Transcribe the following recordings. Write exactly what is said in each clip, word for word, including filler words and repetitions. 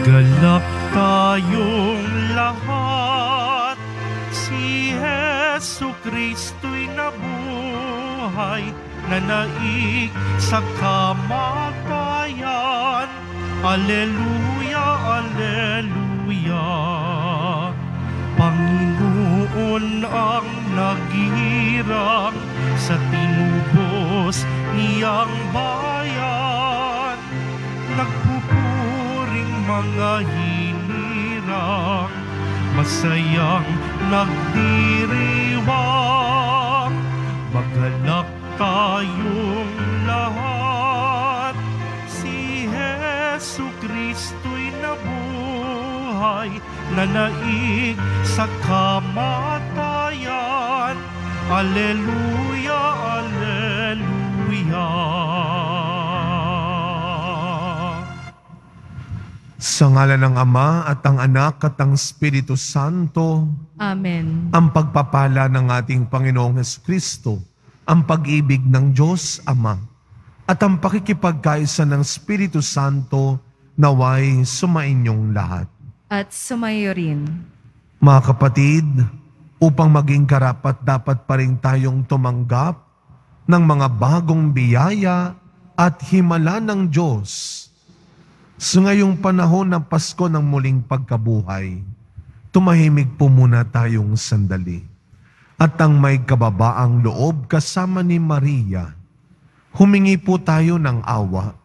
Galak tayong lahat, si Jesucristo'y nabuhay, nanaig sa kamatayan. Alleluia, alleluia. Panginoon ang naghirang sa tinubos niyang bayan. Nagpupuring mga hinirang, masayang nagdiriwang. Magalak tayong lahat, si Jesucristo'y nabuhay, nanaig sa kamatayan. Alleluia, alleluia. Sa ngalan ng Ama at ang Anak at ang Espiritu Santo. Amen. Ang pagpapala ng ating Panginoong Jesucristo, ang pag-ibig ng Diyos Ama, at ang pakikipagkaisa ng Espiritu Santo naway sumainyong lahat. At sumayo rin. Mga kapatid, upang maging karapat dapat pa rin tayong tumanggap ng mga bagong biyaya at himala ng Diyos sa ngayong panahon ng Pasko ng muling pagkabuhay, tumahimik po muna tayong sandali. At ang may kababaang loob kasama ni Maria, humingi po tayo ng awa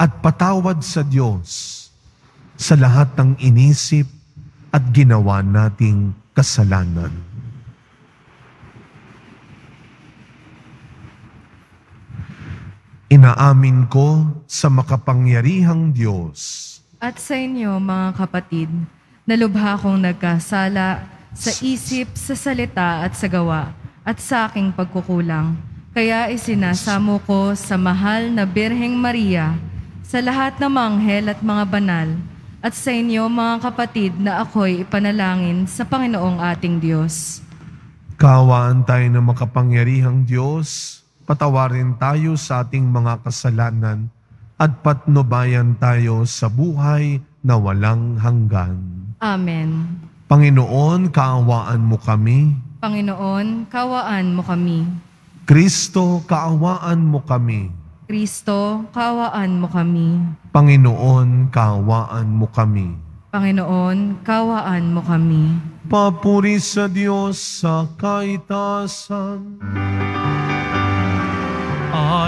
at patawad sa Diyos sa lahat ng inisip at ginawa nating kasalanan. Inaamin ko sa makapangyarihang Diyos at sa inyo, mga kapatid, na lubha akong nagkasala sa isip, sa salita at sa gawa, at sa aking pagkukulang. Kaya isinasamo ko sa mahal na Birheng Maria, sa lahat ng manghel at mga banal, at sa inyo, mga kapatid, na ako'y ipanalangin sa Panginoong ating Diyos. Kaawaan tayo ng makapangyarihang Diyos, patawarin tayo sa ating mga kasalanan at patnubayan tayo sa buhay na walang hanggan. Amen. Panginoon, kaawaan mo kami. Panginoon, kaawaan mo kami. Kristo, kaawaan mo kami. Kristo, kaawaan mo kami. Panginoon, kaawaan mo kami. Panginoon, kaawaan mo kami. Papuri sa Diyos sa kaitaasan,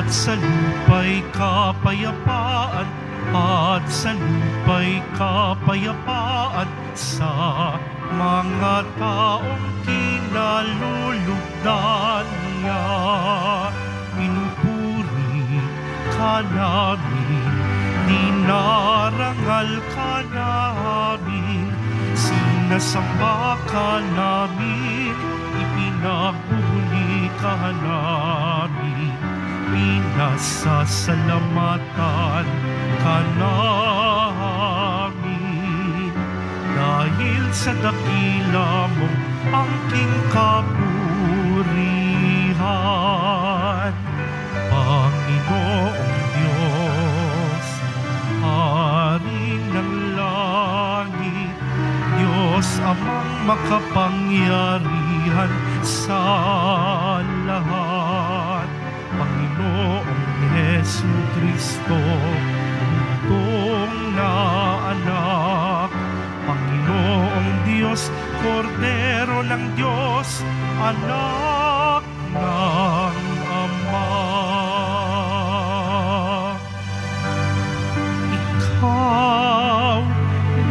at sa lupa'y kapayapaan, at sa lupa'y kapayapaan, sa mga taong kinalulugdan niya. Ka namin, dinarangal ka namin, sinasamba ka namin, ipinagpuli ka namin, pinasasalamatan ka namin. Dahil sa dakila mo ang aking kapurihan, Panginoon Diyos, Hari ng langit, Diyos Amang makapangyarihan sa lahat. Panginoong Jesucristo, butong na anak, Panginoong Diyos, Kordero ng Diyos, anak ng Ama. Ikaw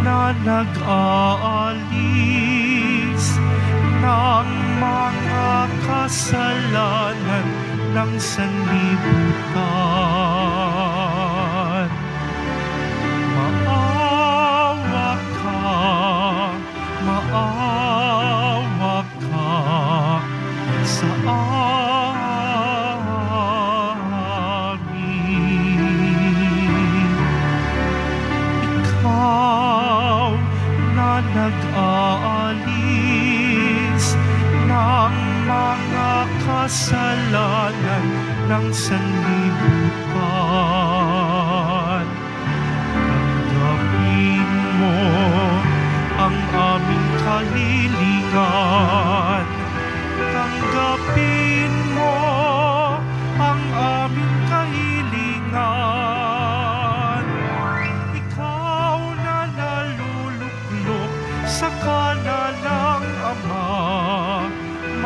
na nag-aalis ng mga kasalanan ng sanlibutan, maawa ka, maawa ka sa nag-aalis ng mga kasalanan ng sanlibutan. Tanggapin mo kahilingan. Tanggapin mo ang aming kahilingan. Ikaw na naluluklok sa kanan ng Ama,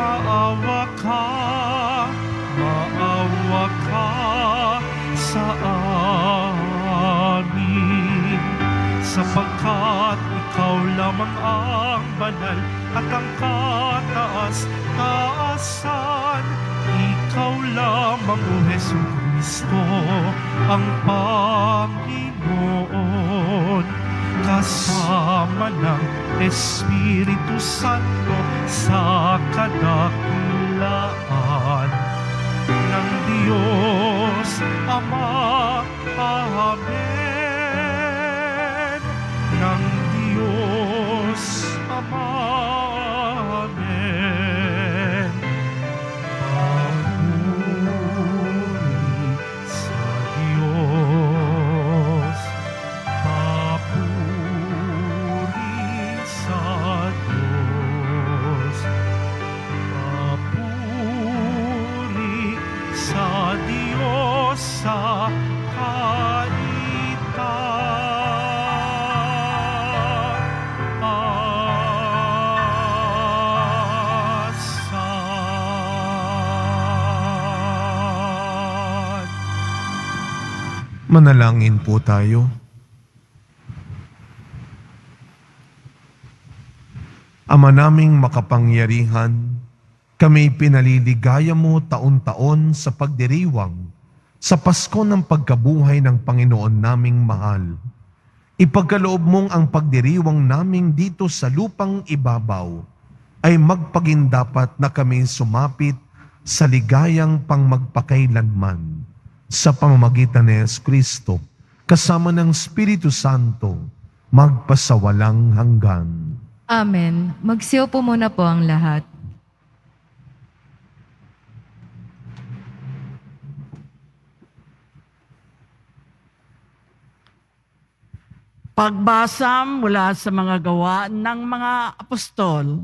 maawa ka, maawa ka sa amin, sapagkat Ikaw lamang ang banal at ang kataas-taasan. Ikaw lamang, O Jesucristo, ang Panginoon, kasama ng Espiritu Santo sa kadakilaan ng Diyos Ama. Amen. Ng Diyos Ama. Amen. Papuri sa Diyos. Papuri sa Diyos. Papuri sa Diyos sa Manalangin po tayo. Ama naming makapangyarihan, kami pinaliligaya mo taon-taon sa pagdiriwang sa Pasko ng pagkabuhay ng Panginoon naming mahal. Ipagkaloob mong ang pagdiriwang naming dito sa lupang ibabaw ay magpagindapat na kami sumapit sa ligayang pangmagpakailanman sa pamamagitan ni Jesucristo, kasama ng Espiritu Santo, magpasawalang hanggan. Amen. Magsiupo muna po ang lahat. Pagbasa mula sa mga gawa ng mga apostol.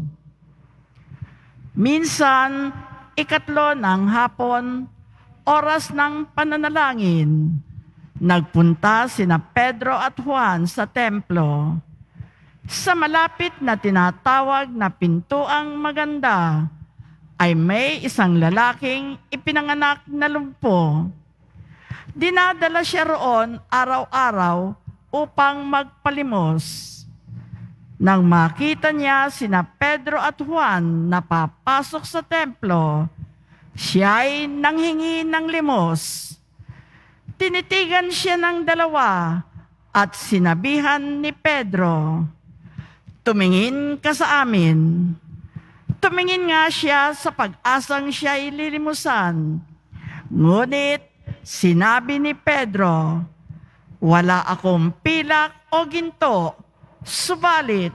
Minsan, ikatlo ng hapon, oras ng pananalangin, nagpunta sina Pedro at Juan sa templo. Sa malapit na tinatawag na Pintuang Maganda, ay may isang lalaking ipinanganak na lumpo. Dinadala siya roon araw-araw upang magpalimos. Nang makita niya sina Pedro at Juan na papasok sa templo, siya'y nanghingi ng limos. Tinitigan siya ng dalawa at sinabihan ni Pedro, "Tumingin ka sa amin." Tumingin nga siya sa pag-asang siya'y lilimusan. Ngunit sinabi ni Pedro, "Wala akong pilak o ginto, subalit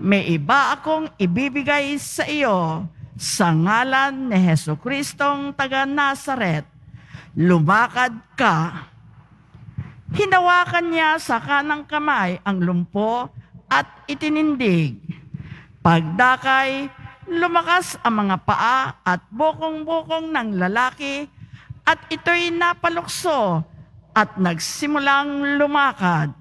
may iba akong ibibigay sa iyo. Sa ngalan ni Jesucristong taga Nazaret, lumakad ka." Hinawakan niya sa kanang kamay ang lumpo at itinindig. Pagdakay, lumakas ang mga paa at bukong-bukong ng lalaki at ito'y napalukso at nagsimulang lumakad.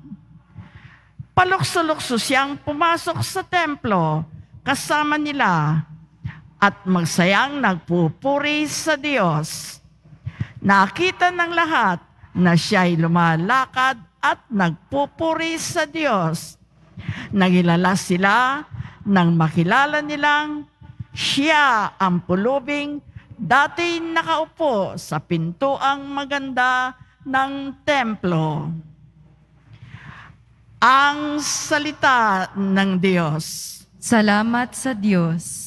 Palukso-lukso siyang pumasok sa templo kasama nila at magsayang nagpupuri sa Diyos. Nakita ng lahat na siya'y lumalakad at nagpupuri sa Diyos. Nagilala sila nang makilala nilang siya ang pulubing dati nakaupo sa Pintuang Maganda ng templo. Ang salita ng Diyos. Salamat sa Diyos.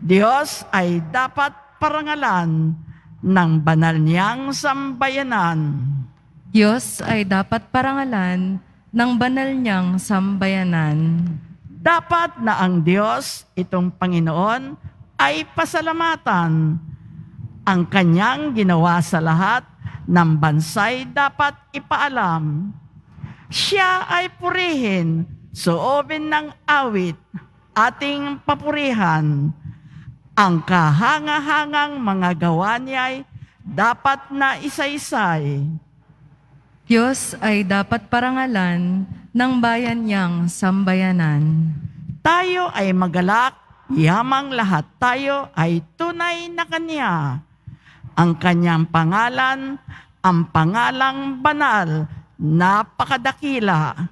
Diyos ay dapat parangalan ng banal niyang sambayanan. Diyos ay dapat parangalan ng banal niyang sambayanan. Dapat na ang Diyos, itong Panginoon, ay pasalamatan. Ang kanyang ginawa sa lahat ng bansa'y dapat ipaalam. Siya ay purihin, suobin ng awit. ating papurihan. Ang kahanga-hangang mga gawa niya'y dapat na isa-isay. Diyos ay dapat parangalan ng bayan niyang sambayanan. Tayo ay magalak, yamang lahat tayo ay tunay na Kanya. Ang Kanyang pangalan, ang pangalang banal, napakadakila.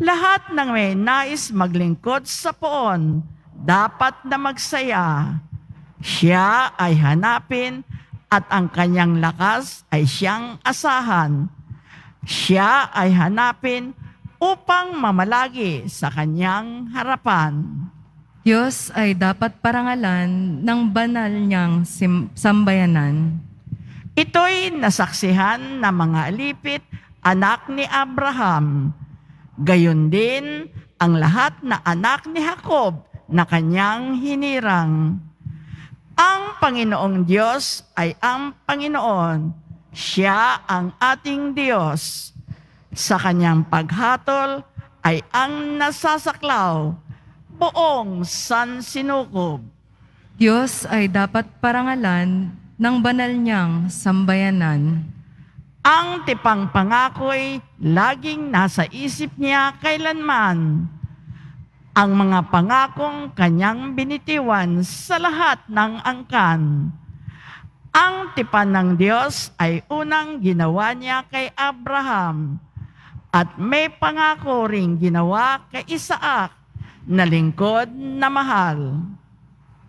Lahat ng may nais maglingkod sa poon, dapat na magsaya. Siya ay hanapin at ang kanyang lakas ay siyang asahan. Siya ay hanapin upang mamalagi sa kanyang harapan. Diyos ay dapat parangalan ng banal niyang sambayanan. Ito'y nasaksihan ng mga alipit, anak ni Abraham. Gayon din ang lahat na anak ni Jacob na kanyang hinirang. Ang Panginoong Diyos ay ang Panginoon. Siya ang ating Diyos. Sa kanyang paghatol ay ang nasasaklaw, buong sansinukob. Diyos ay dapat parangalan ng banal niyang sambayanan. Ang tipang pangako'y laging nasa isip niya kailanman. Ang mga pangakong kanyang binitiwan sa lahat ng angkan. Ang tipan ng Diyos ay unang ginawa niya kay Abraham at may pangako ring ginawa kay Isaak na lingkod na mahal.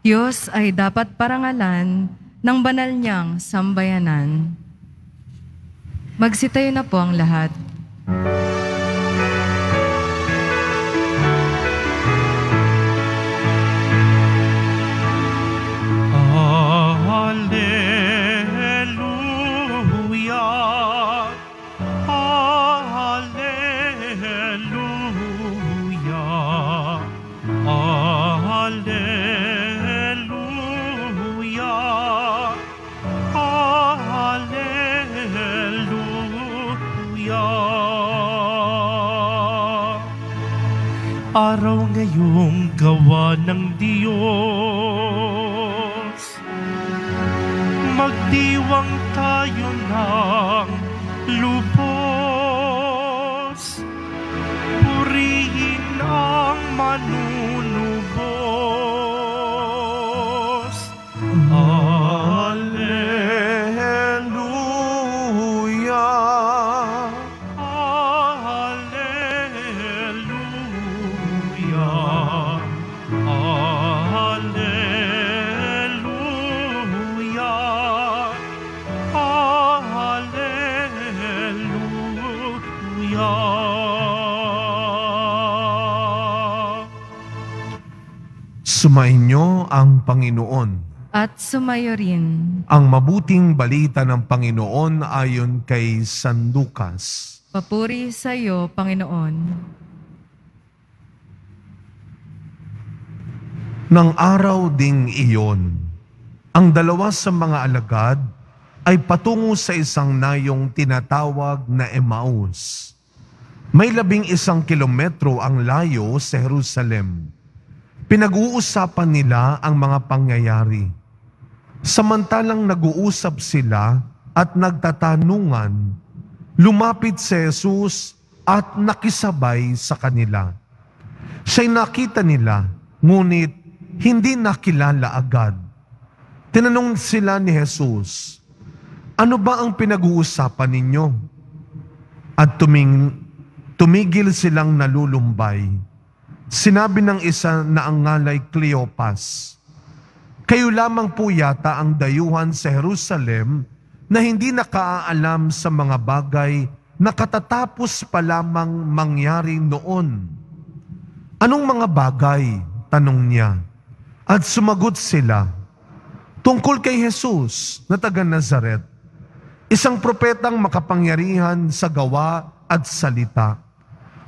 Diyos ay dapat parangalan ng banal niyang sambayanan. Magsitayo na po ang lahat. Araw ngayong gawa ng Diyos, magdiwang tayo ng lubos, purihin ang manunubos. Sumainyo ang Panginoon. At sumayo rin. Ang mabuting balita ng Panginoon ayon kay San Lucas. Papuri sa iyo, Panginoon. Nang araw ding iyon, ang dalawa sa mga alagad ay patungo sa isang nayong tinatawag na Emmaus. May labing isang kilometro ang layo sa Jerusalem. Pinag-uusapan nila ang mga pangyayari. Samantalang nag-uusap sila at nagtatanungan, lumapit si Jesus at nakisabay sa kanila. Siya'y nakita nila, ngunit hindi nakilala agad. Tinanong sila ni Jesus, "Ano ba ang pinag-uusapan ninyo?" At tuming, tumigil silang nalulumbay. Sinabi ng isa na ang ngalay Cleopas, "Kayo lamang po yata ang dayuhan sa Jerusalem na hindi nakaalam sa mga bagay na katatapos pa lamang mangyari noon." "Anong mga bagay?" tanong niya. At sumagot sila, "Tungkol kay Jesus na taga Nazaret, isang propetang makapangyarihan sa gawa at salita,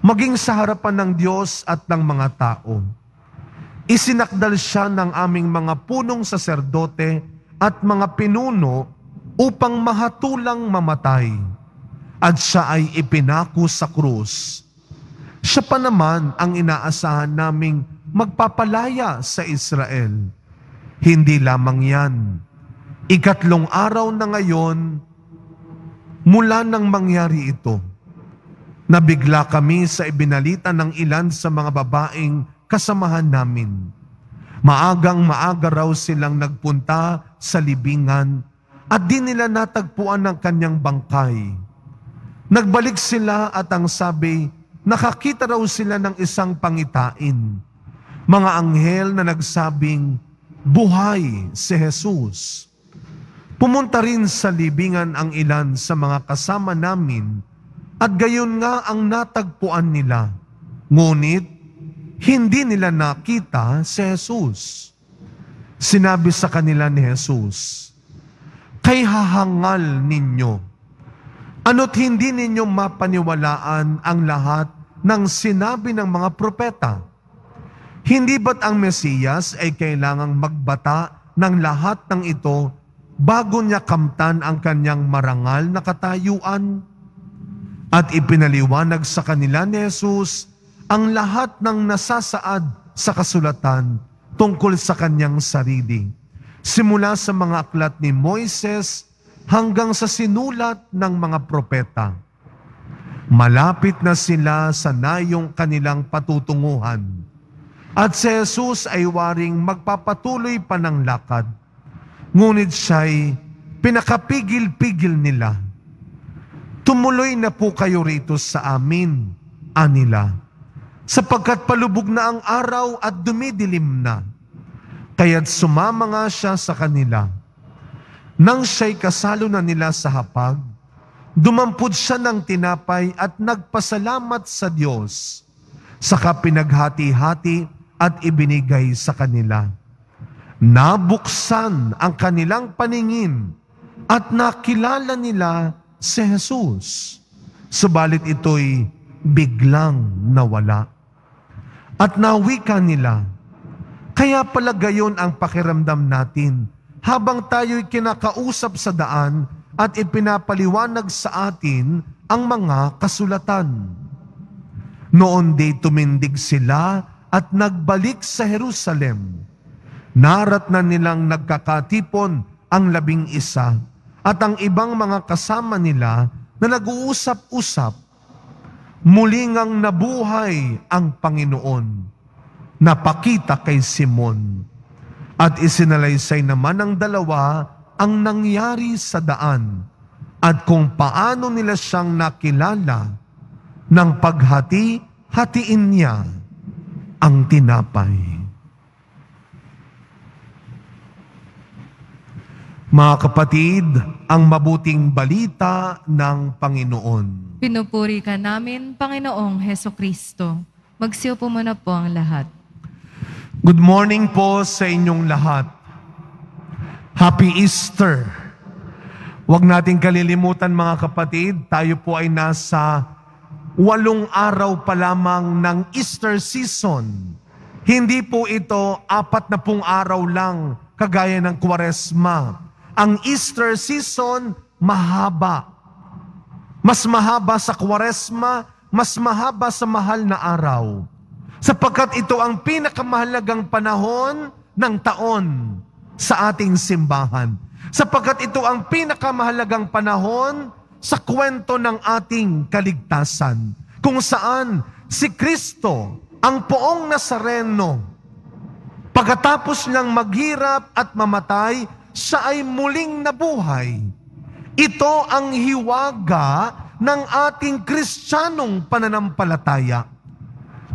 maging sa harapan ng Diyos at ng mga tao. Isinakdal siya ng aming mga punong saserdote at mga pinuno upang mahatulang mamatay, at siya ay ipinako sa krus. Siya pa naman ang inaasahan naming magpapalaya sa Israel. Hindi lamang yan. Ikatlong araw na ngayon, mula nang mangyari ito, nabigla kami sa ibinalita ng ilan sa mga babaeng kasamahan namin. Maagang maaga raw silang nagpunta sa libingan at di nila natagpuan ng kanyang bangkay. Nagbalik sila at ang sabi, nakakita raw sila ng isang pangitain. Mga anghel na nagsabing, buhay si Jesus. Pumunta rin sa libingan ang ilan sa mga kasama namin at gayon nga ang natagpuan nila. Ngunit, hindi nila nakita si Jesus. Sinabi sa kanila ni Jesus, kay hahangal ninyo, ano't hindi ninyo mapaniwalaan ang lahat ng sinabi ng mga propeta. Hindi ba't ang Mesiyas ay kailangang magbata ng lahat ng ito bago niya kamtan ang kanyang marangal na katayuan? At ipinaliwanag sa kanila ni Jesus ang lahat ng nasasaad sa kasulatan tungkol sa kanyang sarili, simula sa mga aklat ni Moises hanggang sa sinulat ng mga propeta. Malapit na sila sa nayong kanilang patutunguhan, at si Jesus ay waring magpapatuloy pa ng lakad. Ngunit siya'y pinakapigil-pigil nila. Tumuloy na po kayo rito sa amin, anila, sapagkat palubog na ang araw at dumidilim na. Kaya't sumama nga siya sa kanila. Nang siya'y kasalo na nila sa hapag, dumampod siya ng tinapay at nagpasalamat sa Diyos, saka pinaghati-hati at ibinigay sa kanila. Nabuksan ang kanilang paningin at nakilala nila si Jesus. Subalit ito'y biglang nawala. At nawika nila, kaya pala gayon ang pakiramdam natin habang tayo'y kinakausap sa daan at ipinapaliwanag sa atin ang mga kasulatan. Noon di tumindig sila at nagbalik sa Jerusalem. Narat na nilang nagkakatipon ang labing isa at ang ibang mga kasama nila na nag-uusap-usap. Muling ang nabuhay ang Panginoon, napakita kay Simon, at isinalaysay naman ng dalawa ang nangyari sa daan at kung paano nila siyang nakilala ng paghati-hatiin niya ang tinapay. Mga kapatid, ang mabuting balita ng Panginoon. Pinupuri ka namin, Panginoong Jesucristo. Magsiyo po muna po ang lahat. Good morning po sa inyong lahat. Happy Easter! Huwag nating kalilimutan mga kapatid, tayo po ay nasa walong araw pa lamang ng Easter season. Hindi po ito apat na pung araw lang kagaya ng Kwaresma. Ang Easter season, mahaba. Mas mahaba sa Kwaresma, mas mahaba sa mahal na araw. Sapagkat ito ang pinakamahalagang panahon ng taon sa ating simbahan. Sapagkat ito ang pinakamahalagang panahon sa kwento ng ating kaligtasan. Kung saan si Kristo, ang poong Nazareno, pagkatapos niyang maghirap at mamatay, siya ay muling nabuhay. Ito ang hiwaga ng ating Kristiyanong pananampalataya.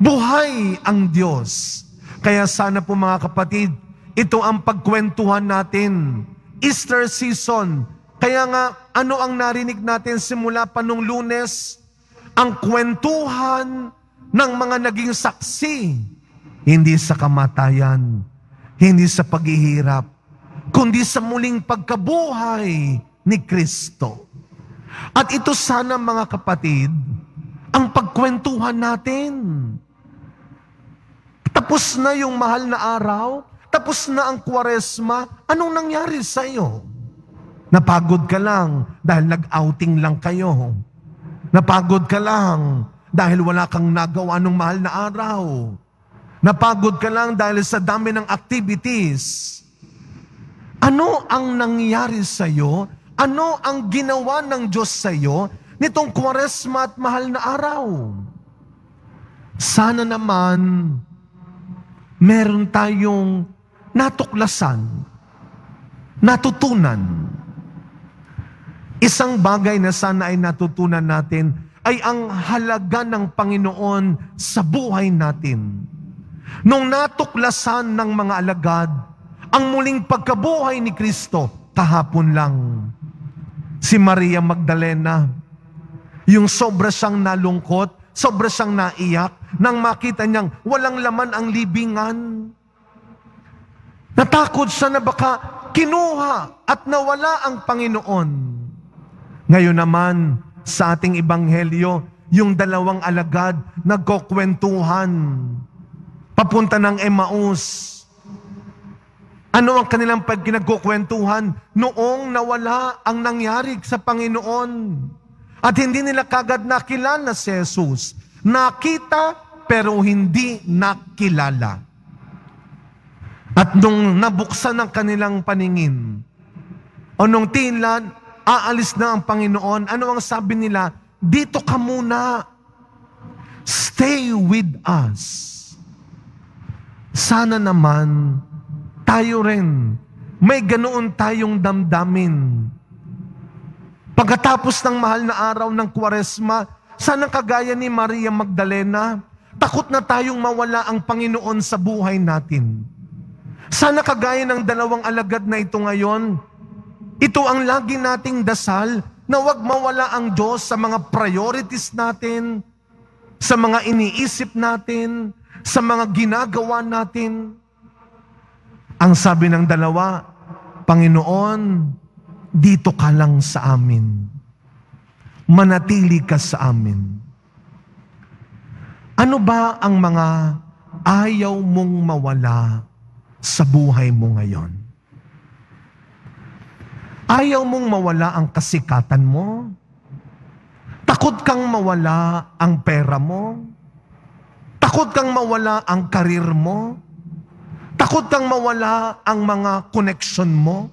Buhay ang Diyos. Kaya sana po mga kapatid, ito ang pagkwentuhan natin. Easter season. Kaya nga, ano ang narinig natin simula pa nung Lunes? Ang kwentuhan ng mga naging saksi. Hindi sa kamatayan, hindi sa paghihirap, kundi sa muling pagkabuhay ni Kristo. At ito sana mga kapatid, ang pagkwentuhan natin. Tapos na yung mahal na araw, tapos na ang Kwaresma, anong nangyari sa iyo? Napagod ka lang dahil nag-outing lang kayo. Napagod ka lang dahil wala kang nagawa nung mahal na araw. Napagod ka lang dahil sa dami ng activities. Ano ang nangyari sa'yo? Ano ang ginawa ng Diyos sa'yo nitong Kwaresma at mahal na araw? Sana naman meron tayong natuklasan, natutunan. Isang bagay na sana ay natutunan natin ay ang halaga ng Panginoon sa buhay natin. Nung natuklasan ng mga alagad ang muling pagkabuhay ni Kristo kahapon lang, si Maria Magdalena, yung sobra siyang nalungkot, sobra siyang naiyak nang makita niyang walang laman ang libingan. Natakot siya na baka kinuha at nawala ang Panginoon. Ngayon naman, sa ating ebanghelyo, yung dalawang alagad nagkukwentuhan papunta ng Emmaus. Ano ang kanilang pagkinagkukwentuhan noong nawala ang nangyari sa Panginoon? At hindi nila kagad nakilala si Jesus. Nakita pero hindi nakilala. At nung nabuksan ang kanilang paningin, o nung tila aalis na ang Panginoon, ano ang sabi nila? Dito ka muna. Stay with us. Sana naman tayo rin, may ganoon tayong damdamin. Pagkatapos ng mahal na araw ng Kwaresma, sana kagaya ni Maria Magdalena, takot na tayong mawala ang Panginoon sa buhay natin. Sana kagaya ng dalawang alagad na ito ngayon, ito ang lagi nating dasal na huwag mawala ang Diyos sa mga priorities natin, sa mga iniisip natin, sa mga ginagawa natin. Ang sabi ng dalawa, Panginoon, dito ka lang sa amin. Manatili ka sa amin. Ano ba ang mga ayaw mong mawala sa buhay mo ngayon? Ayaw mong mawala ang kasikatan mo? Takot kang mawala ang pera mo? Takot kang mawala ang karir mo? Takot kang mawala ang mga connection mo?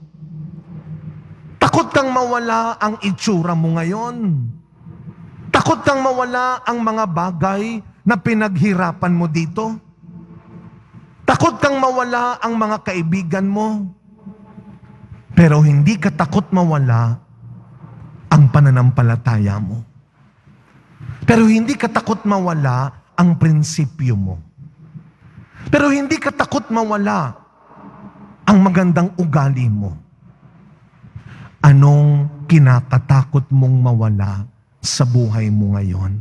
Takot kang mawala ang itsura mo ngayon? Takot kang mawala ang mga bagay na pinaghirapan mo dito? Takot kang mawala ang mga kaibigan mo? Pero hindi ka takot mawala ang pananampalataya mo. Pero hindi ka takot mawala ang prinsipyo mo. Pero hindi ka takot mawala ang magandang ugali mo. Anong kinakatakot mong mawala sa buhay mo ngayon?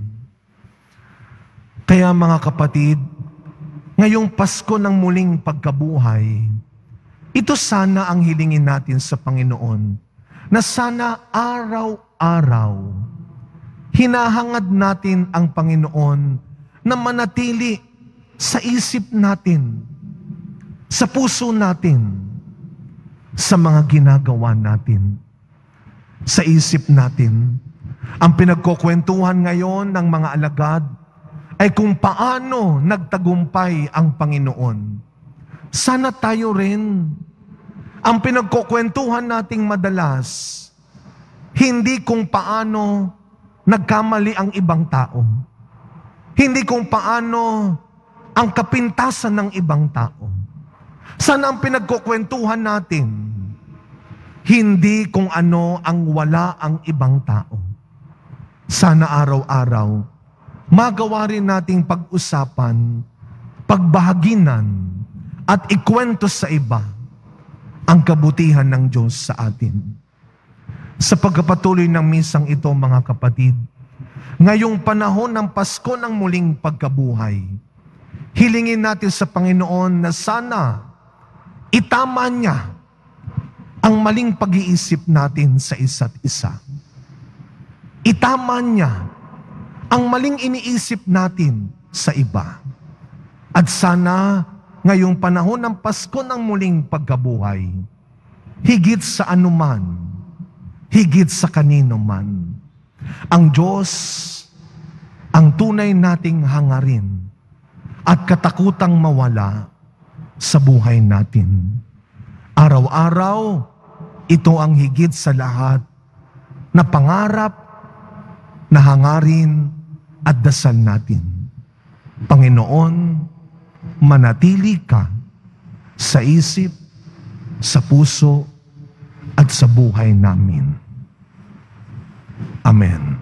Kaya mga kapatid, ngayong Pasko ng muling pagkabuhay, ito sana ang hilingin natin sa Panginoon, na sana araw-araw hinahangad natin ang Panginoon na manatili sa isip natin, sa puso natin, sa mga ginagawa natin, sa isip natin. Ang pinagkukwentuhan ngayon ng mga alagad ay kung paano nagtagumpay ang Panginoon. Sana tayo rin, ang pinagkukwentuhan nating madalas, hindi kung paano nagkamali ang ibang tao, hindi kung paano ang kapintasan ng ibang tao. Sana ang pinagkukwentuhan natin, hindi kung ano ang wala ang ibang tao. Sana araw-araw, magawa rin nating pag-usapan, pagbahaginan, at ikwento sa iba ang kabutihan ng Diyos sa atin. Sa pagpapatuloy ng misang ito, mga kapatid, ngayong panahon ng Pasko ng muling pagkabuhay, hilingin natin sa Panginoon na sana itama niya ang maling pag-iisip natin sa isa't isa. Itama niya ang maling iniisip natin sa iba. At sana ngayong panahon ng Pasko ng muling pagkabuhay, higit sa anuman, higit sa kanino man, ang Diyos ang tunay nating hangarin, at katakutang mawala sa buhay natin. Araw-araw, ito ang higit sa lahat na pangarap, na hangarin at dasal natin. Panginoon, manatili ka sa isip, sa puso at sa buhay namin. Amen.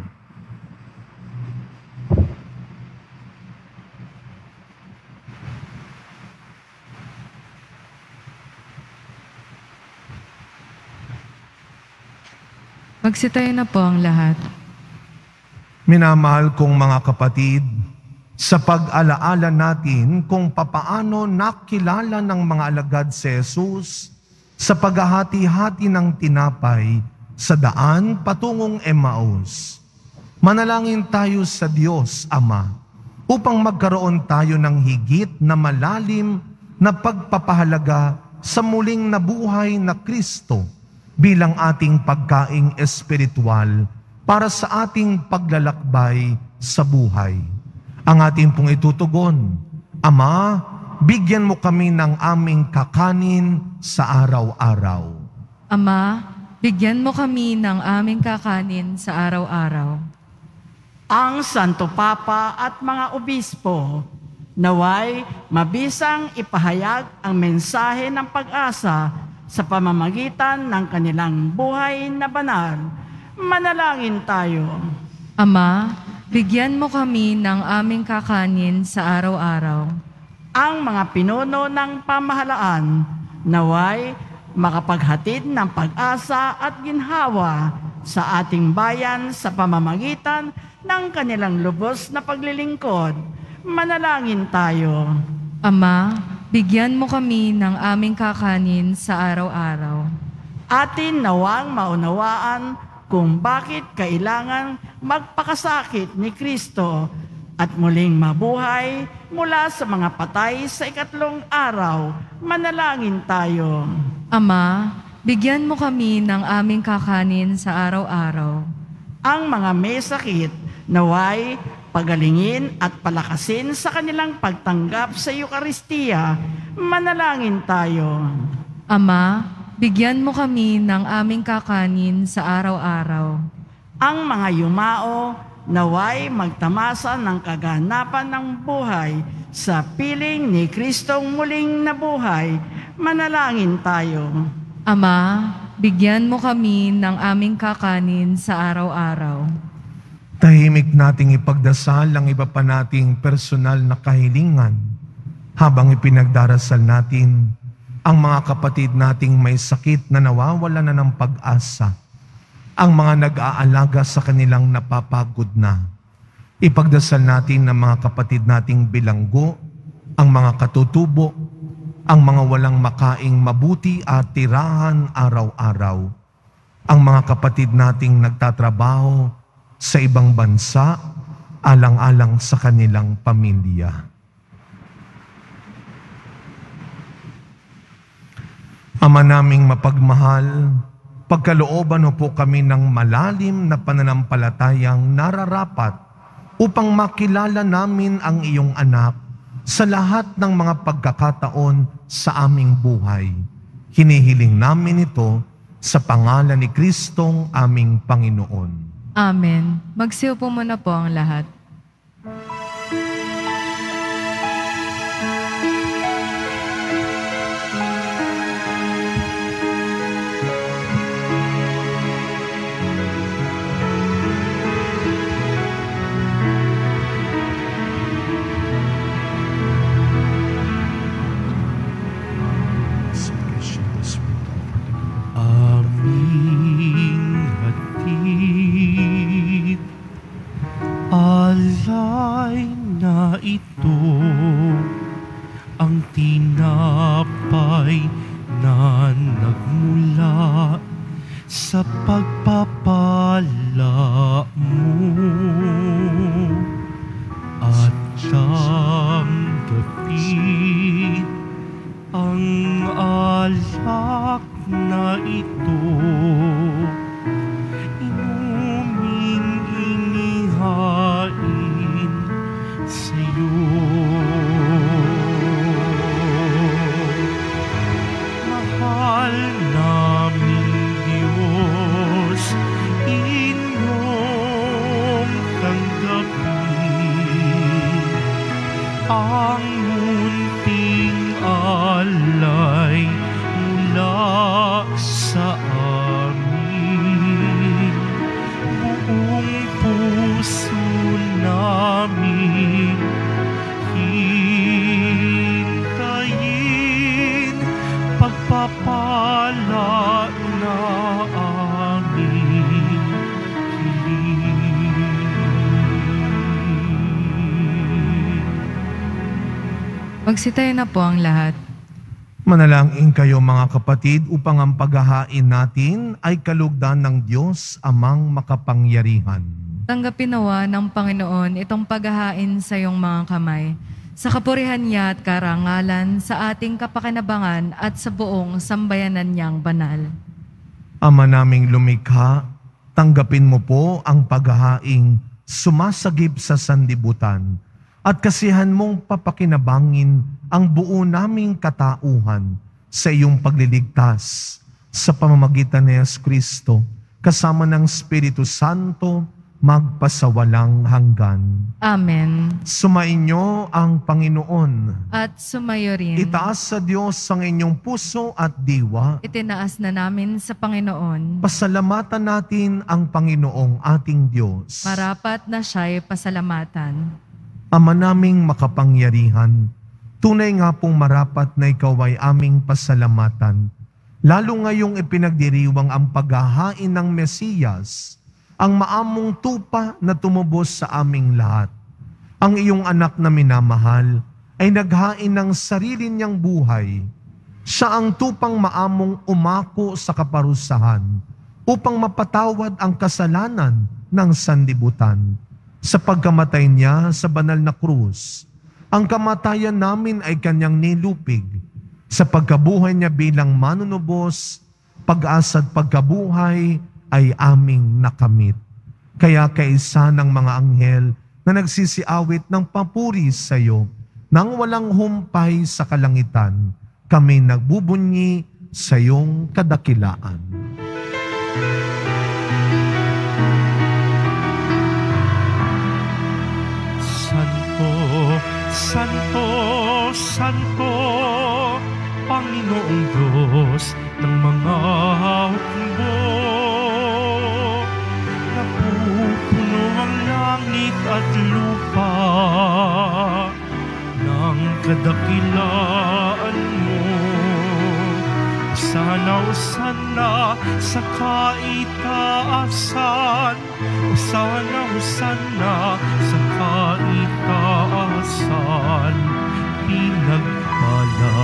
Magsitayo na po ang lahat. Minamahal kong mga kapatid, sa pag-alaala natin kung papaano nakilala ng mga alagad si Jesus sa paghahati-hati ng tinapay sa daan patungong Emmaus, manalangin tayo sa Diyos Ama upang magkaroon tayo ng higit na malalim na pagpapahalaga sa muling nabuhay na Kristo bilang ating pagkaing espiritual para sa ating paglalakbay sa buhay. Ang ating pong itutugon, Ama, bigyan mo kami ng aming kakanin sa araw-araw. Ama, bigyan mo kami ng aming kakanin sa araw-araw. Ang Santo Papa at mga obispo, naway mabisang ipahayag ang mensahe ng pag-asa sa pamamagitan ng kanilang buhay na banal. Manalangin tayo. Ama, bigyan mo kami ng aming kakanin sa araw-araw. Ang mga pinuno ng pamahalaan, naway makapaghatid ng pag-asa at ginhawa sa ating bayan sa pamamagitan ng kanilang lubos na paglilingkod. Manalangin tayo. Ama, bigyan mo kami ng aming kakanin sa araw-araw. Atin nawang maunawaan kung bakit kailangan magpakasakit ni Kristo at muling mabuhay mula sa mga patay sa ikatlong araw. Manalangin tayo. Ama, bigyan mo kami ng aming kakanin sa araw-araw. Ang mga may sakit, naway pagalingin at palakasin sa kanilang pagtanggap sa Eucharistia. Manalangin tayo. Ama, bigyan mo kami ng aming kakanin sa araw-araw. Ang mga yumao, naway magtamasa ng kaganapan ng buhay sa piling ni Kristong muling nabuhay. Manalangin tayo. Ama, bigyan mo kami ng aming kakanin sa araw-araw. Tahimik nating ipagdasal ang iba pa nating personal na kahilingan habang ipinagdarasal natin ang mga kapatid nating may sakit na nawawala na ng pag-asa, ang mga nag-aalaga sa kanilang napapagod na. Ipagdasal natin ang mga kapatid nating bilanggo, ang mga katutubo, ang mga walang makaing mabuti at tirahan araw-araw, ang mga kapatid nating nagtatrabaho sa ibang bansa, alang-alang sa kanilang pamilya. Ama naming mapagmahal, pagkalooban mo po kami ng malalim na pananampalatayang nararapat upang makilala namin ang iyong anak sa lahat ng mga pagkakataon sa aming buhay. Hinihiling namin ito sa pangalan ni Kristong aming Panginoon. Amen. Magsiyo po muna po ang lahat. Aming hatid, Magsitayo na po ang lahat. Manalangin kayo mga kapatid upang ang paghahain natin ay kalugdan ng Diyos amang makapangyarihan. Tanggapin nawa ng Panginoon itong paghahain sa iyong mga kamay, sa kapurihan niya at karangalan, sa ating kapakinabangan at sa buong sambayanan niyang banal. Ama naming lumikha, tanggapin mo po ang paghahaing sumasagip sa sandibutan at kasihan mong papakinabangin ang buo naming katauhan sa iyong pagliligtas sa pamamagitan ni Jesucristo kasama ng Espiritu Santo magpasawalang hanggan. Amen. Sumainyo ang Panginoon. At sumayo rin. Itaas sa Diyos ang inyong puso at diwa. Itinaas na namin sa Panginoon. Pasalamatan natin ang Panginoong ating Diyos. Marapat na siya'y pasalamatan. Ama naming makapangyarihan, tunay nga pong marapat na ikaw ay aming pasalamatan, lalo ngayong ipinagdiriwang ang paghahain ng Mesiyas, ang maamong tupa na tumubos sa aming lahat. Ang iyong anak na minamahal ay naghain ng sarili niyang buhay. Siya ang tupang maamong umako sa kaparusahan upang mapatawad ang kasalanan ng sandibutan. Sa pagkamatay niya sa banal na krus, ang kamatayan namin ay kanyang nilupig. Sa pagkabuhay niya bilang manunubos, pag-asa at pagkabuhay ay aming nakamit. Kaya kaisa ng mga anghel na nagsisiawit ng papuri sa iyo nang walang humpay sa kalangitan, kami nagbubunyi sa iyong kadakilaan. Santo, Santo, Santo, Panginoong Diyos ng mga hukbo. Langit at lupa ng kadakilaan mo, sanaw sana sa kaitaasan, sanaw sana sa kaitaasan, pinagpala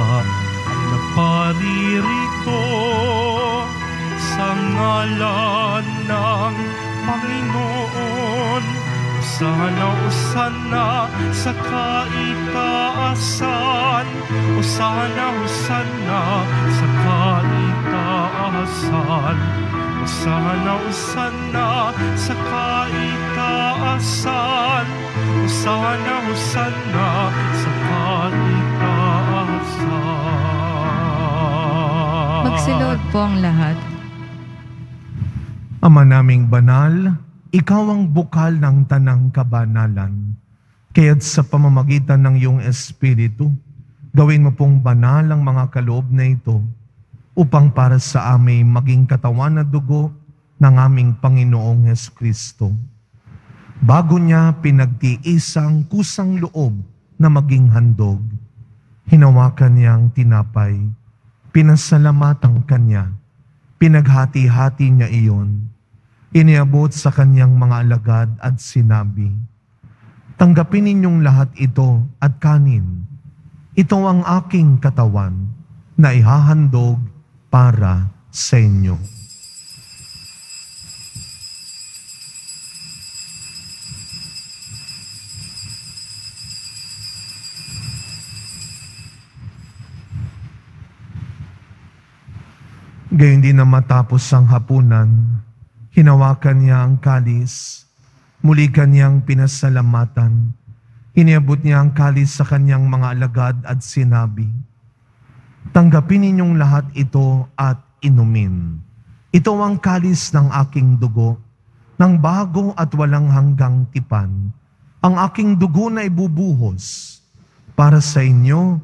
ang naparirito sa ngalan ng Panginoon. Sana o sana sa kaitaasan, o sana o sana sa kaitaasan, o sana o sana sa kaitaasan, o sana o sana sa kaitaasan. Magsilod po ang lahat. Ama naming banal, ikaw ang bukal ng tanang kabanalan. Kaya't sa pamamagitan ng iyong Espiritu, gawin mo pong banal ang mga kaloob na ito upang para sa amin maging katawan at dugo ng aming Panginoong Jesucristo. Bago niya pinagtiisang kusang loob na maging handog, hinawakan niya ang tinapay, pinasalamatan kanya, pinaghati-hati niya iyon, iniabot sa kanyang mga alagad at sinabi, "Tanggapin ninyong lahat ito at kanin. Ito ang aking katawan na ihahandog para sa inyo." Gayon din na matapos ang hapunan, hinawakan niya ang kalis, muli kanyang pinasalamatan, iniabot niya ang kalis sa kanyang mga alagad at sinabi, "Tanggapin ninyong lahat ito at inumin. Ito ang kalis ng aking dugo, ng bago at walang hanggang tipan, ang aking dugo na ibubuhos para sa inyo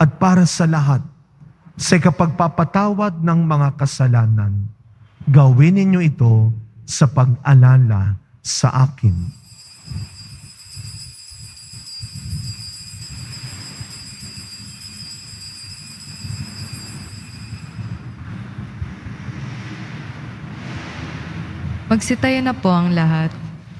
at para sa lahat, sa ikapagpapatawad ng mga kasalanan. Gawin ninyo ito sa pag-alala sa akin." Magsitayo na po ang lahat.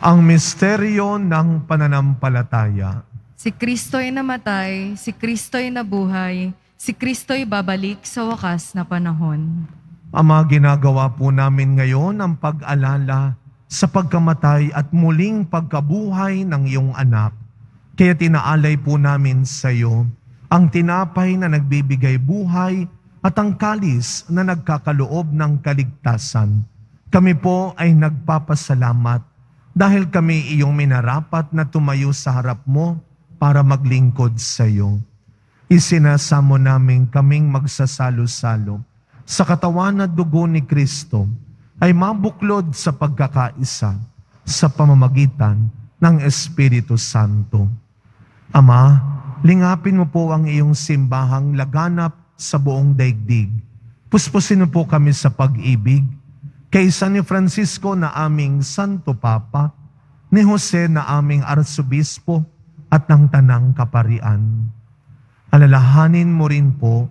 Ang misteryo ng pananampalataya. Si Kristo'y namatay, si Kristo'y nabuhay, si Kristo'y babalik sa wakas na panahon. Ama, ginagawa po namin ngayon ang pag-alala sa pagkamatay at muling pagkabuhay ng iyong anak. Kaya tinaalay po namin sa iyo ang tinapay na nagbibigay buhay at ang kalis na nagkakaloob ng kaligtasan. Kami po ay nagpapasalamat dahil kami iyong minarapat na tumayo sa harap mo para maglingkod sa iyo. Isinasamo namin kaming magsasalo-salo sa katawan at dugo ni Kristo ay mabuklod sa pagkakaisa sa pamamagitan ng Espiritu Santo. Ama, lingapin mo po ang iyong simbahang laganap sa buong daigdig. Puspusin mo po kami sa pag-ibig kay San Francisco na aming Santo Papa, ni Jose na aming Arsobispo, at ng Tanang Kaparian. Alalahanin mo rin po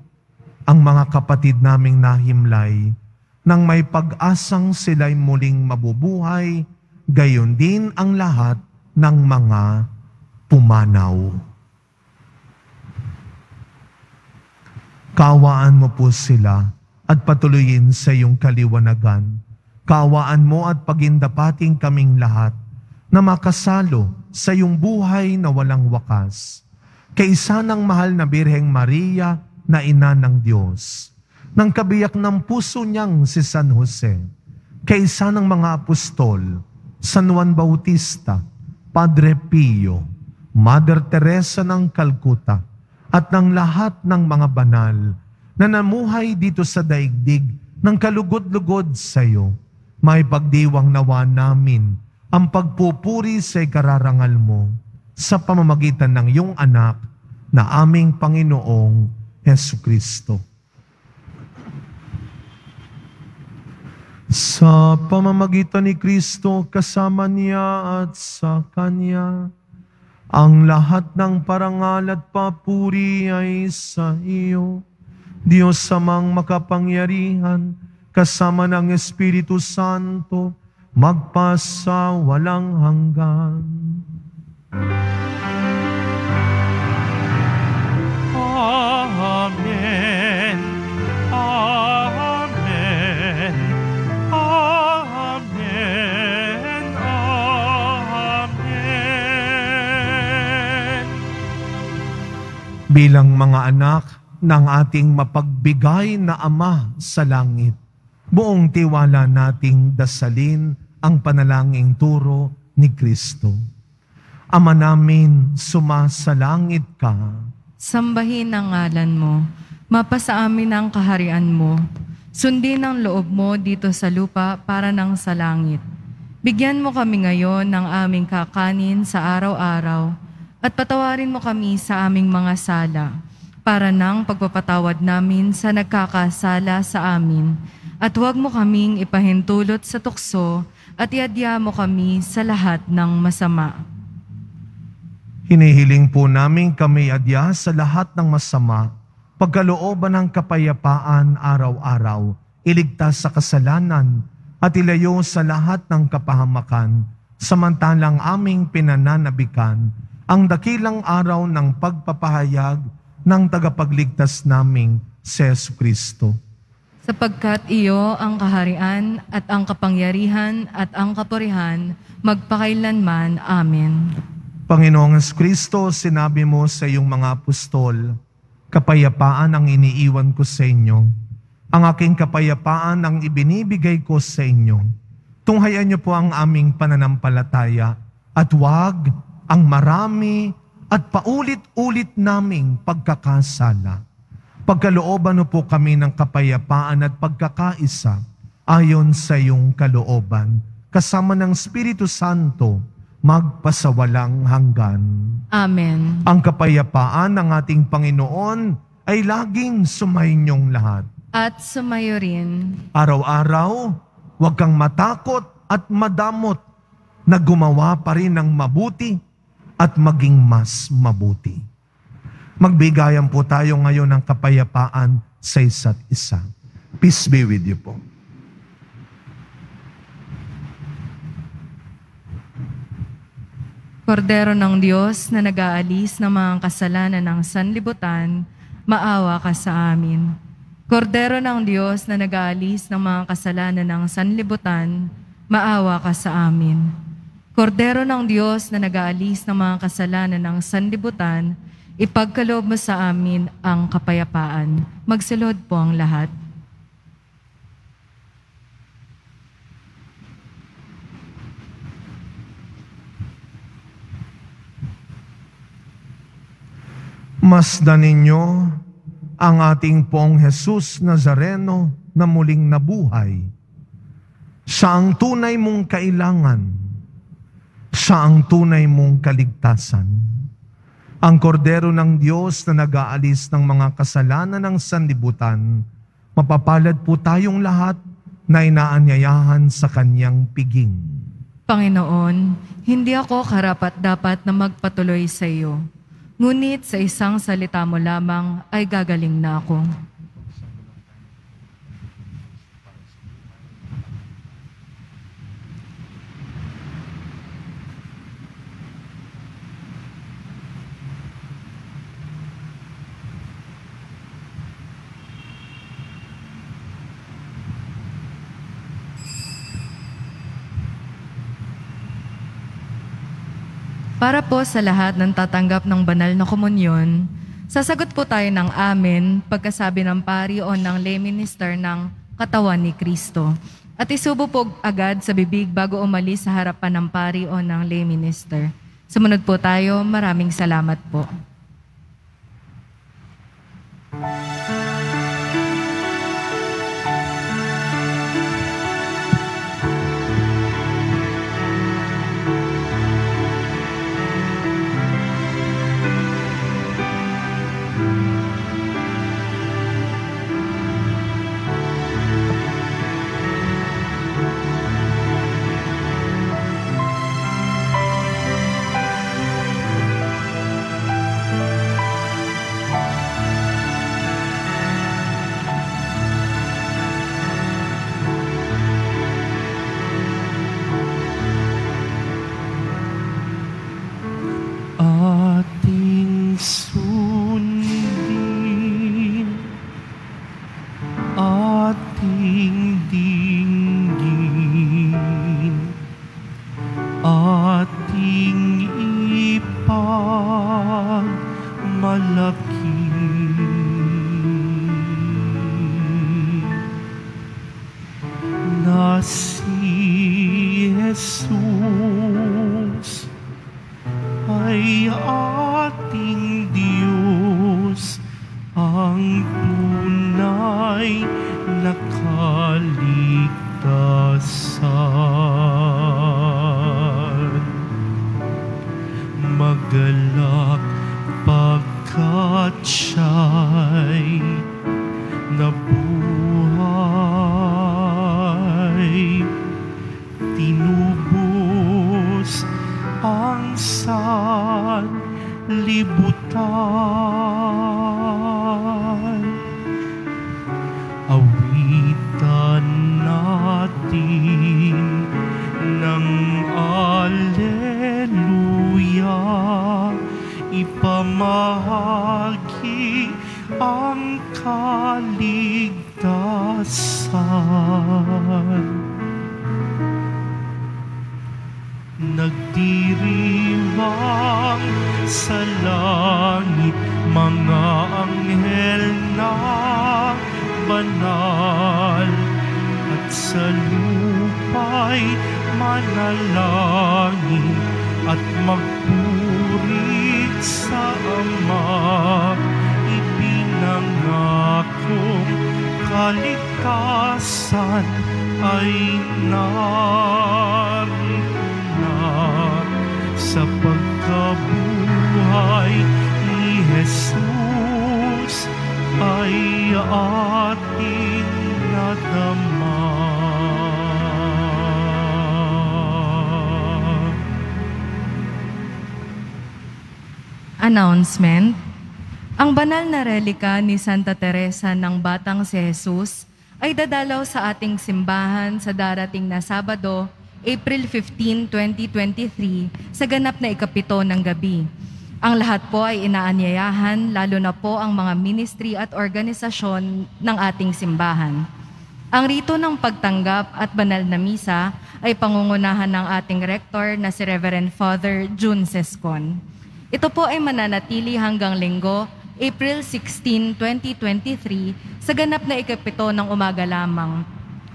ang mga kapatid naming nahimlay nang may pag-asang sila'y muling mabubuhay, gayon din ang lahat ng mga pumanaw. Kaawaan mo po sila at patuloyin sa iyong kaliwanagan. Kaawaan mo at pagindapating kaming lahat na makasalo sa iyong buhay na walang wakas. Kaysa ng mahal na Birheng Maria na ina ng Diyos, ng kabiyak ng puso niyang si San Jose, kaysa ng mga apostol, San Juan Bautista, Padre Pio, Mother Teresa ng Calcutta, at ng lahat ng mga banal na namuhay dito sa daigdig ng kalugod-lugod sa iyo, may pagdiwang nawa namin ang pagpupuri sa ikararangal mo sa pamamagitan ng iyong anak na aming Panginoong Jesucristo. Sa pamamagitan ni Kristo, kasama niya at sa Kanya, ang lahat ng parangal at papuri ay sa iyo, Diyos Amang makapangyarihan, kasama ng Espiritu Santo, magpasa walang hanggan. Amen. Amen. Amen. Amen. Bilang mga anak ng ating mapagbigay na Ama sa langit, buong tiwala nating dasalin ang panalangin turo ni Kristo. Ama namin, sumasalangit ka. Sambahin ang ngalan mo, mapasa amin ang kaharian mo, sundin ang loob mo dito sa lupa para nang sa langit. Bigyan mo kami ngayon ng aming kakanin sa araw-araw at patawarin mo kami sa aming mga sala para nang pagpapatawad namin sa nagkakasala sa amin. At huwag mo kaming ipahintulot sa tukso at iadya mo kami sa lahat ng masama. Hinihiling po namin kami adya sa lahat ng masama, pagkalooban ng kapayapaan araw-araw, iligtas sa kasalanan at ilayo sa lahat ng kapahamakan, samantalang aming pinananabikan ang dakilang araw ng pagpapahayag ng tagapagligtas naming si Jesucristo. Sapagkat iyo ang kaharian at ang kapangyarihan at ang kapurihan, magpakailanman. Amen. Panginoong Jesucristo, sinabi mo sa iyong mga apostol, kapayapaan ang iniiwan ko sa inyo. Ang aking kapayapaan ang ibinibigay ko sa inyo. Tunghayan niyo po ang aming pananampalataya at huwag ang marami at paulit-ulit naming pagkakasala. Pagkalooban po kami ng kapayapaan at pagkakaisa ayon sa iyong kalooban, kasama ng Espiritu Santo, magpasawalang hanggan. Amen. Ang kapayapaan ng ating Panginoon ay laging sumainyong lahat. At sumayo rin. Araw-araw, huwag kang matakot at madamot na gumawa pa rin ng mabuti at maging mas mabuti. Magbigayan po tayo ngayon ng kapayapaan sa isa't isa. Peace be with you po. Kordero ng Diyos na nag-aalis ng mga kasalanan ng sanlibutan, maawa ka sa amin. Kordero ng Diyos na nag-aalis ng mga kasalanan ng sanlibutan, maawa ka sa amin. Kordero ng Diyos na nag-aalis ng mga kasalanan ng sanlibutan, ipagkaloob mo sa amin ang kapayapaan. Magsilod po ang lahat. Masdan ninyo ang ating Poong Jesus Nazareno na muling nabuhay. Siya ang tunay mong kailangan. Siya ang tunay mong kaligtasan. Ang kordero ng Diyos na nag-aalis ng mga kasalanan ng sanlibutan, mapapalad po tayong lahat na inaanyayahan sa kanyang piging. Panginoon, hindi ako karapat-dapat na magpatuloy sa iyo. Ngunit sa isang salita mo lamang ay gagaling na ako. Para po sa lahat ng tatanggap ng banal na komunyon, sasagot po tayo ng amen pagkasabi ng pari o ng lay minister ng katawan ni Kristo. At isubo po agad sa bibig bago umalis sa harapan ng pari o ng lay minister. Sumunod po tayo. Maraming salamat po. Announcement. Ang banal na relika ni Santa Teresa ng Batang si Jesus ay dadalaw sa ating simbahan sa darating na Sabado, April fifteenth, twenty twenty-three, sa ganap na ikapito ng gabi. Ang lahat po ay inaanyayahan, lalo na po ang mga ministry at organisasyon ng ating simbahan. Ang rito ng pagtanggap at banal na misa ay pangungunahan ng ating rector na si Reverend Father June Sescon. Ito po ay mananatili hanggang Linggo, April sixteenth, twenty twenty-three, sa ganap na ikapito ng umaga lamang.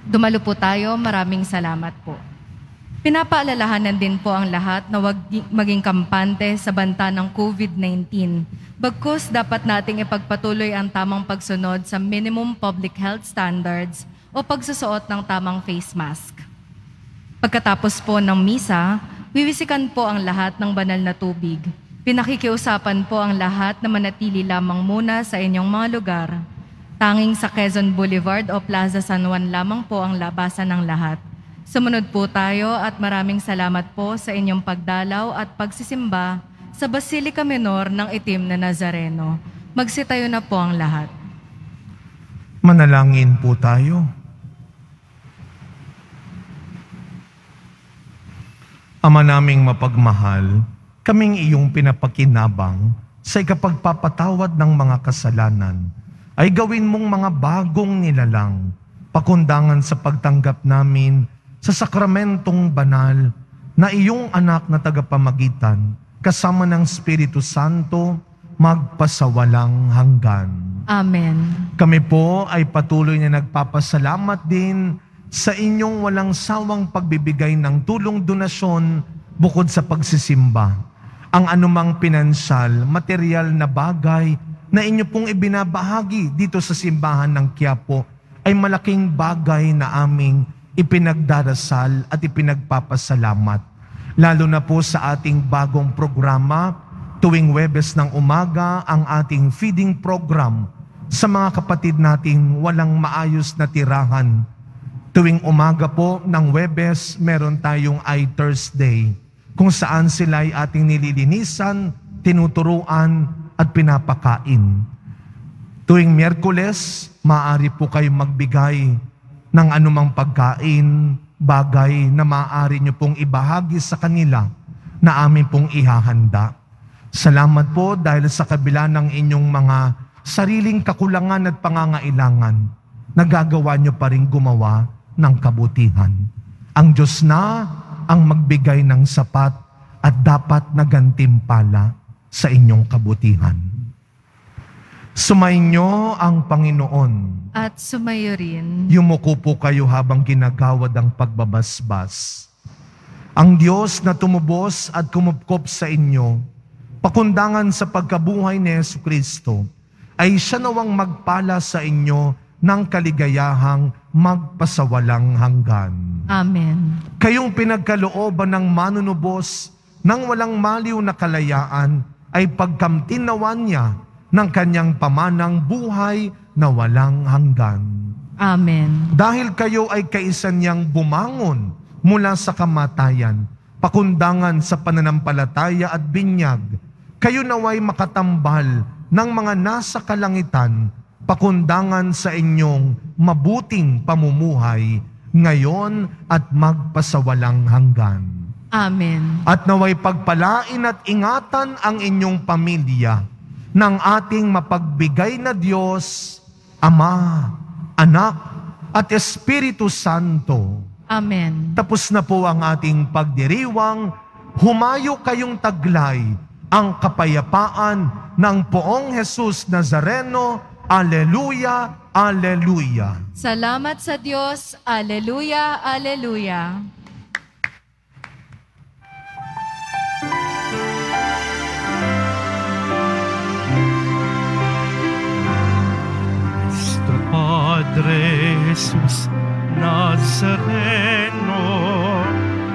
Dumalo po tayo, maraming salamat po. Pinapaalalahanan din po ang lahat na huwag maging kampante sa banta ng COVID nineteen. Bagkus, dapat nating ipagpatuloy ang tamang pagsunod sa minimum public health standards o pagsusuot ng tamang face mask. Pagkatapos po ng misa, wiwisikan po ang lahat ng banal na tubig. Pinakikiusapan po ang lahat na manatili lamang muna sa inyong mga lugar. Tanging sa Quezon Boulevard o Plaza San Juan lamang po ang labasan ng lahat. Sumunod po tayo at maraming salamat po sa inyong pagdalaw at pagsisimba sa Basilica Menor ng Itim na Nazareno. Magsitayo na po ang lahat. Manalangin po tayo. Ama naming mapagmahal, kaming iyong pinapakinabang sa ikapagpapatawad ng mga kasalanan ay gawin mong mga bagong nilalang pakundangan sa pagtanggap namin sa sakramentong banal na iyong anak na tagapamagitan kasama ng Espiritu Santo magpasawalang hanggan. Amen. Kami po ay patuloy na nagpapasalamat din sa inyong walang sawang pagbibigay ng tulong donasyon bukod sa pagsisimba. Ang anumang pinansyal, material na bagay na inyo pong ibinabahagi dito sa simbahan ng Quiapo ay malaking bagay na aming ipinagdarasal at ipinagpapasalamat. Lalo na po sa ating bagong programa, tuwing Huwebes ng umaga ang ating feeding program sa mga kapatid nating walang maayos na tirahan. Tuwing umaga po ng Huwebes, meron tayong i-Thursday kung saan sila ay ating nililinisan, tinuturuan at pinapakain. Tuwing Miyerkules, maaari po kayong magbigay ng anumang pagkain, bagay na maaari nyo pong ibahagi sa kanila na amin pong ihahanda. Salamat po dahil sa kabila ng inyong mga sariling kakulangan at pangangailangan, nagagawa nyo pa rin gumawa ng kabutihan. Ang Diyos na ang magbigay ng sapat at dapat na gantimpala sa inyong kabutihan. Sumainyo ang Panginoon. At sumayo rin. Yumuko po kayo habang ginagawad ang pagbabasbas. Ang Diyos na tumubos at kumupkop sa inyo, pakundangan sa pagkabuhay ni Jesucristo, ay siya nawang magpala sa inyo ng kaligayahang magpasawalang hanggan. Amen. Kayong pinagkalooban ng manunubos ng walang maliw na kalayaan ay pagkamtinawan niya ng kanyang pamanang buhay na walang hanggan. Amen. Dahil kayo ay kaisa niyang bumangon mula sa kamatayan, pakundangan sa pananampalataya at binyag, kayo naway makatambal ng mga nasa kalangitan, pakundangan sa inyong mabuting pamumuhay ngayon at magpasawalang hanggan. Amen. At naway pagpalain at ingatan ang inyong pamilya ng ating mapagbigay na Diyos, Ama, Anak, at Espiritu Santo. Amen. Tapos na po ang ating pagdiriwang. Humayo kayong taglay ang kapayapaan ng Poong Jesus Nazareno. Alleluia, alleluia. Salamat sa Diyos. Alleluia, alleluia. Padre Jesus Nazareno,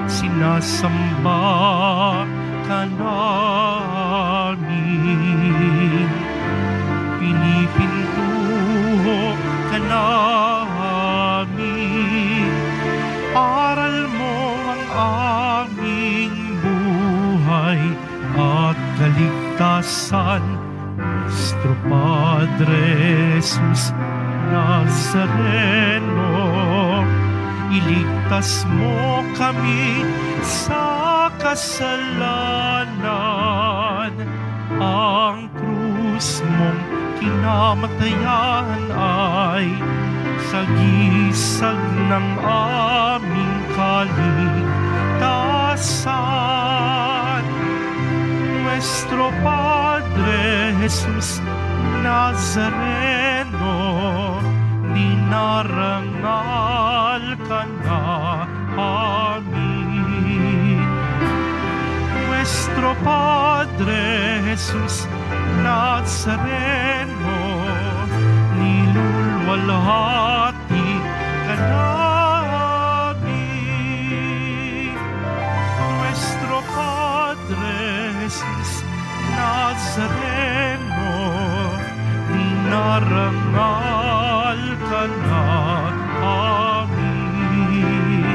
sinasamba ka namin, pinipintuho ka namin, aral mo ang aming buhay at kaligtasan, Nuestro Padre Jesus Nazareno, iligtas mo kami sa kasalanan. Ang krus mong kinamatayan ay sagisag ng aming kaligtasan. Nuestro Padre Jesus Nazareno, dinarangal ka na amin. Nuestro Padre Jesus Nazareno, nilulwalhati ka namin. Nuestro Padre Jesus Nazareno, dinarangal ka na amin.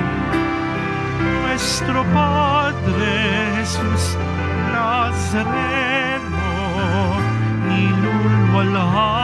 Nuestro Padre Jesus Nazareno, nilulwalhati